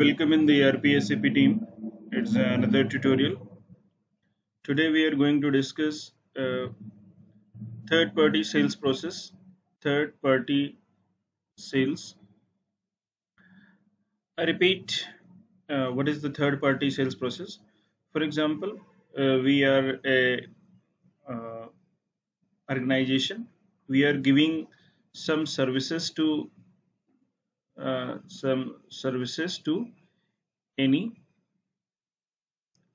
and welcome in the RPSAP team. It's another tutorial. Today we are going to discuss third-party sales process, third-party sales. I repeat, what is the third-party sales process? For example, we are a organization. We are giving some services to any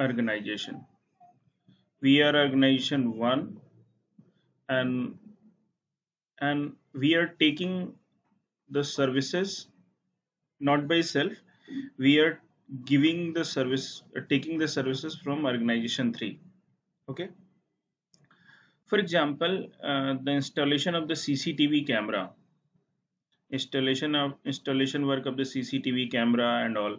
organization. We are organization 1 and we are taking the services not by self. We are giving the service, taking the services from organization 3. Okay. For example, the installation of the CCTV camera, installation work of the CCTV camera and all,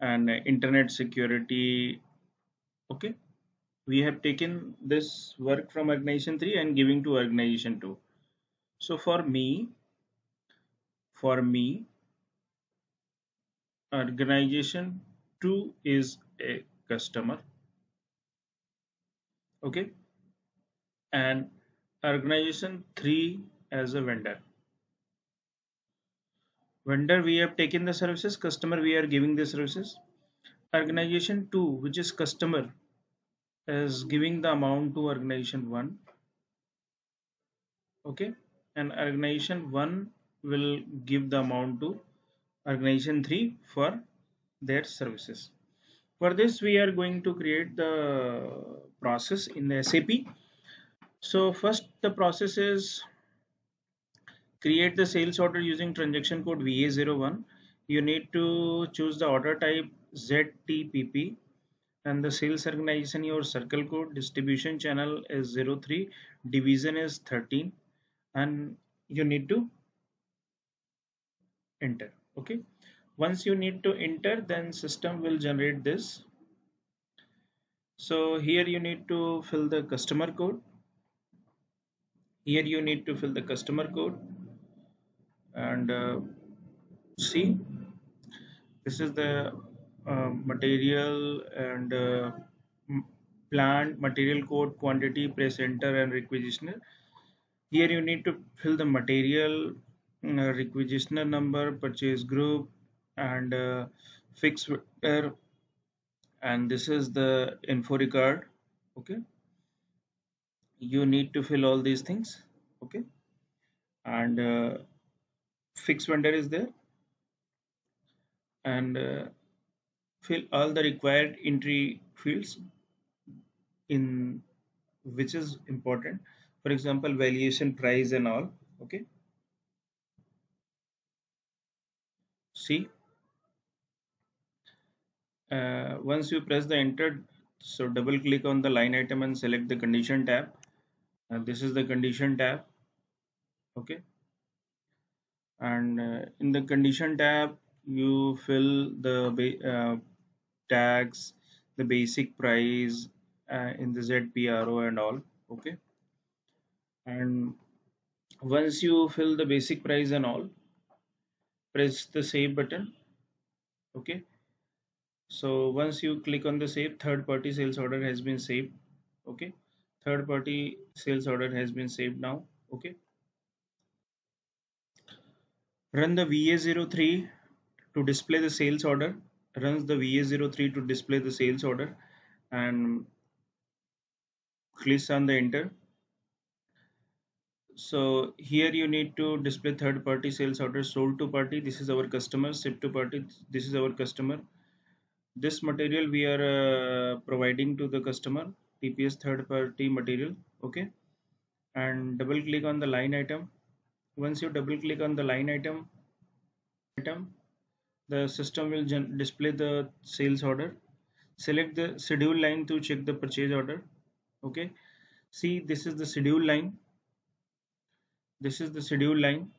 and internet security. Okay, we have taken this work from organization 3 and giving to organization 2. So for me, organization 2 is a customer. Okay, and organization 3 as a vendor. Vendor, we have taken the services. Customer, we are giving the services. Organization 2, which is customer, is giving the amount to organization 1. Okay, and organization 1 will give the amount to organization 3 for their services. For this, we are going to create the process in the SAP. So first, the process is create the sales order using transaction code VA01. You need to choose the order type ZTPP and the sales organization, your circle code, distribution channel is 03, division is 13, and you need to enter. Okay. Once you need to enter, then system will generate this. So here you need to fill the customer code. Here you need to fill the customer code. And see, this is the material and plant, material code, quantity, press enter, and requisitioner. Here you need to fill the material, requisitioner number, purchase group, and fixed order, and this is the info record. Okay, you need to fill all these things. Okay, and fixed vendor is there, and fill all the required entry fields in which is important, for example valuation, price and all. Okay, see, once you press the enter, so double click on the line item and select the condition tab, and this is the condition tab. Okay, and in the condition tab you fill the tags, the basic price in the ZPRO and all. Okay, and once you fill the basic price and all, press the save button. Okay, so once you click on the save, third party sales order has been saved. Okay, third party sales order has been saved now. Okay, run the VA03 to display the sales order. Runs the VA03 to display the sales order and clicks on the enter. So here you need to display third party sales order, sold to party, this is our customer, shipped to party, this is our customer, this material we are providing to the customer, TPS third party material. Okay, and double click on the line item. Once you double click on the line item, the system will display the sales order. Select the schedule line to check the purchase order. Okay, see, this is the schedule line. This is the schedule line.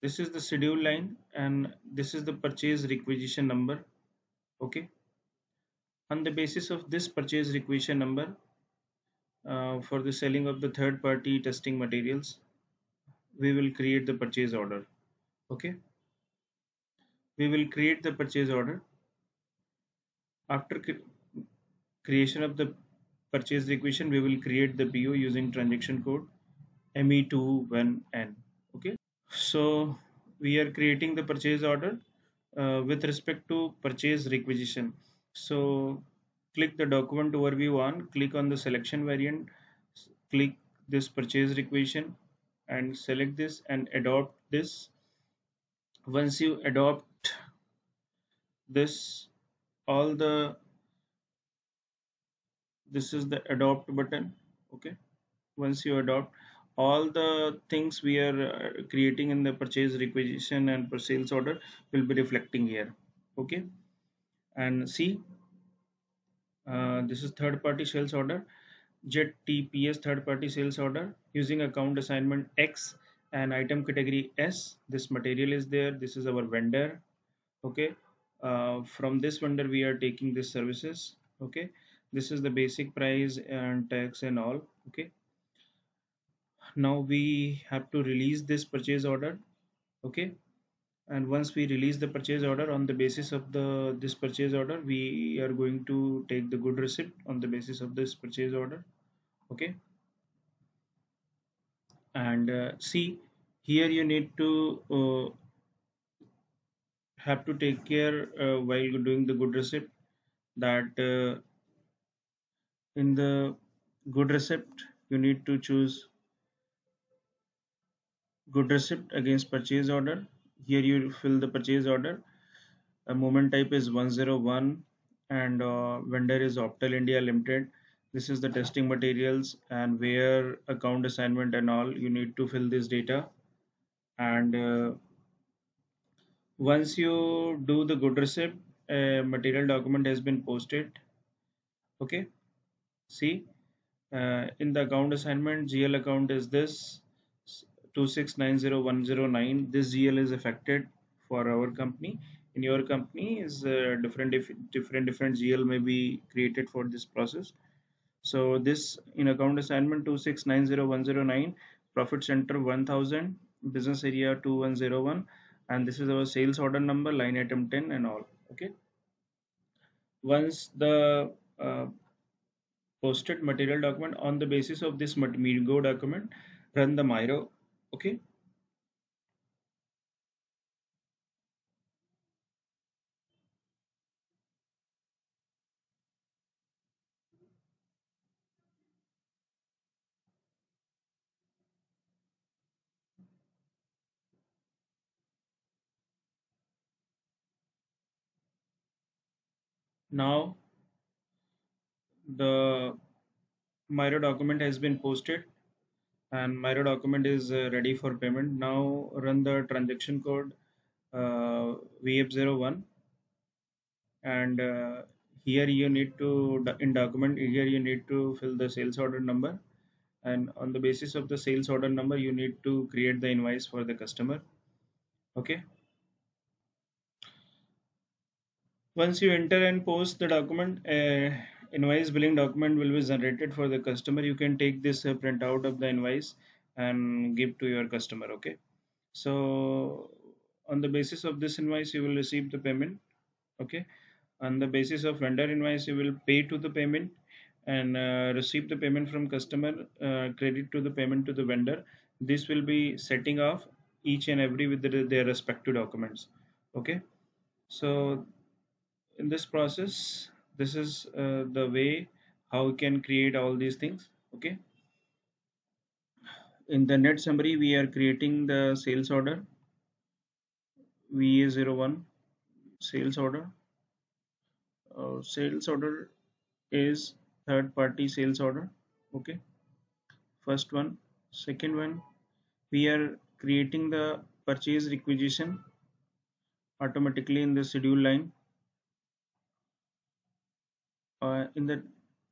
This is the schedule line, and this is the purchase requisition number. Okay, on the basis of this purchase requisition number, for the selling of the third party testing materials, we will create the purchase order. Okay, we will create the purchase order. After creation of the purchase requisition, we will create the PO using transaction code ME21N. Okay, so we are creating the purchase order with respect to purchase requisition. So click the document overview on, click on the selection variant, click this purchase requisition and select this and adopt this. Once you adopt this, this is the adopt button. Okay, once you adopt, all the things we are creating in the purchase requisition and purchase order will be reflecting here. Okay, and see, this is third party sales order, ZTPS third party sales order using account assignment X and item category S. This material is there, this is our vendor. Okay, from this vendor we are taking these services. Okay, this is the basic price and tax and all. Okay, now we have to release this purchase order. Okay, and once we release the purchase order, on the basis of this purchase order we are going to take the good receipt on the basis of this purchase order. Okay, and see here, you need to have to take care while doing the good receipt that in the good receipt you need to choose good receipt against purchase order. Here you fill the purchase order, a moment type is 101 and vendor is Optel India Limited. This is the testing materials and where account assignment and all, you need to fill this data. And once you do the good receipt, a material document has been posted. Okay, see, in the account assignment GL account is this 2690109. This GL is affected for our company. In your company is different GL may be created for this process. So this in account assignment 2690109, profit center 1000, business area 2101, and this is our sales order number, line item 10 and all. Okay, once the posted material document, on the basis of this MIGO document, run the MIRO. Okay, now the MIRO document has been posted and MIRO document is ready for payment. Now run the transaction code VF01 and here you need to, in document here you need to fill the sales order number, and on the basis of the sales order number you need to create the invoice for the customer. Okay, once you enter and post the document, invoice billing document will be generated for the customer. You can take this printout of the invoice and give to your customer. Okay, so on the basis of this invoice you will receive the payment. Okay, on the basis of vendor invoice you will pay to the payment and receive the payment from customer, credit to the payment to the vendor. This will be setting off each and every with their respective documents. Okay, so in this process, this is the way how we can create all these things. Okay, in the net summary we are creating the sales order VA01 sales order. Our sales order is third party sales order. Okay, first one, second one, we are creating the purchase requisition automatically in the schedule line. In the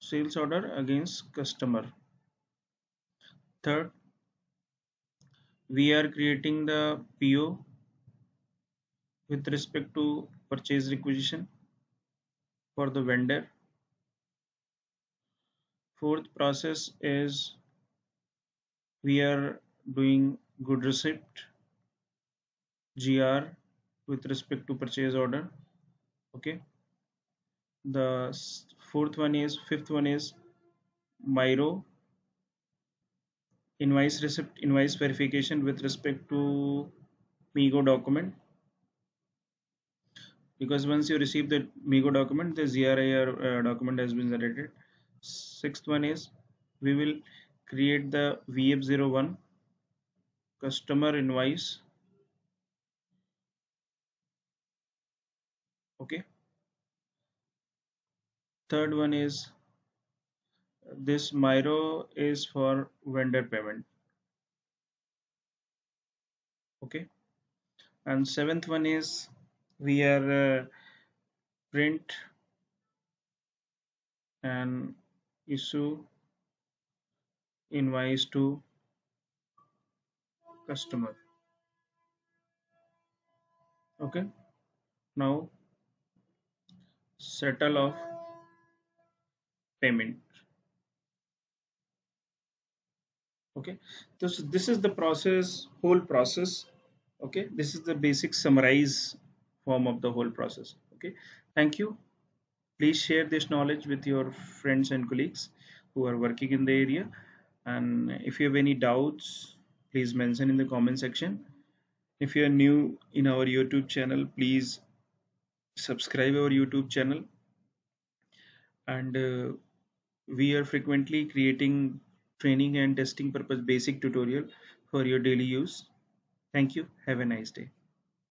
sales order against customer. Third, we are creating the PO with respect to purchase requisition for the vendor. Fourth process is we are doing good receipt GR with respect to purchase order. Okay, the fifth one is MIRO, invoice receipt, invoice verification with respect to MIGO document, because once you receive the MIGO document, the ZRIR document has been generated. Sixth one is we will create the VF01 customer invoice. Okay, third one is this MIRO is for vendor payment. Okay, and seventh one is we are print and issue invoice to customer. Okay, now settle of payment. Okay, so this is the process, whole process. Okay, this is the basic summarize form of the whole process. Okay, thank you. Please share this knowledge with your friends and colleagues who are working in the area, and if you have any doubts, please mention in the comment section. If you are new in our YouTube channel, please subscribe our YouTube channel, and we are frequently creating training and testing purpose basic tutorial for your daily use. Thank you. Have a nice day.